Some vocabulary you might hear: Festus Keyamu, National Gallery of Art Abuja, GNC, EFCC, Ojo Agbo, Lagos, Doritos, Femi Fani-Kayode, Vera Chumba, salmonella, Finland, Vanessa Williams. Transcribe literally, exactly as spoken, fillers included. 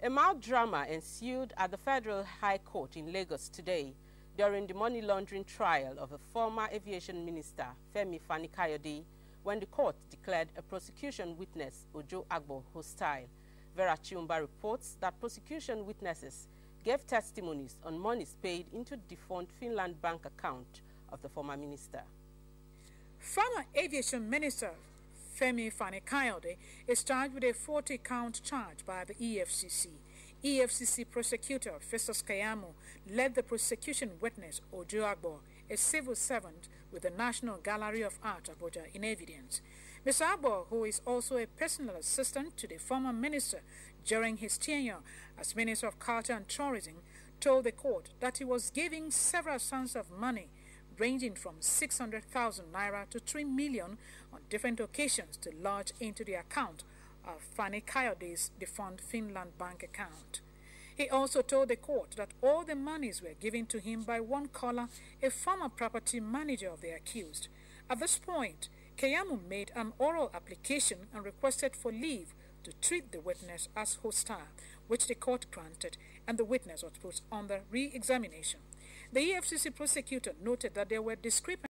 A mild drama ensued at the Federal High Court in Lagos today during the money laundering trial of a former aviation minister, Femi Fani-Kayode, when the court declared a prosecution witness, Ojo Agbo, hostile. Vera Chumba reports that prosecution witnesses gave testimonies on monies paid into the defunct Finland bank account of the former minister. Former aviation minister Femi Fani-Kayode is charged with a forty-count charge by the E F C C. E F C C prosecutor Festus Keyamu led the prosecution witness Ojo Agbo, a civil servant with the National Gallery of Art Abuja, in evidence. Miz Agbo, who is also a personal assistant to the former minister during his tenure as Minister of Culture and Tourism, told the court that he was giving several sums of money ranging from six hundred thousand naira to three million on different occasions to lodge into the account of Fani-Kayode's defunct Finland bank account. He also told the court that all the monies were given to him by one caller, a former property manager of the accused. At this point, Keyamu made an oral application and requested for leave to treat the witness as hostile, which the court granted, and the witness was put under re-examination. The E F C C prosecutor noted that there were discrepancies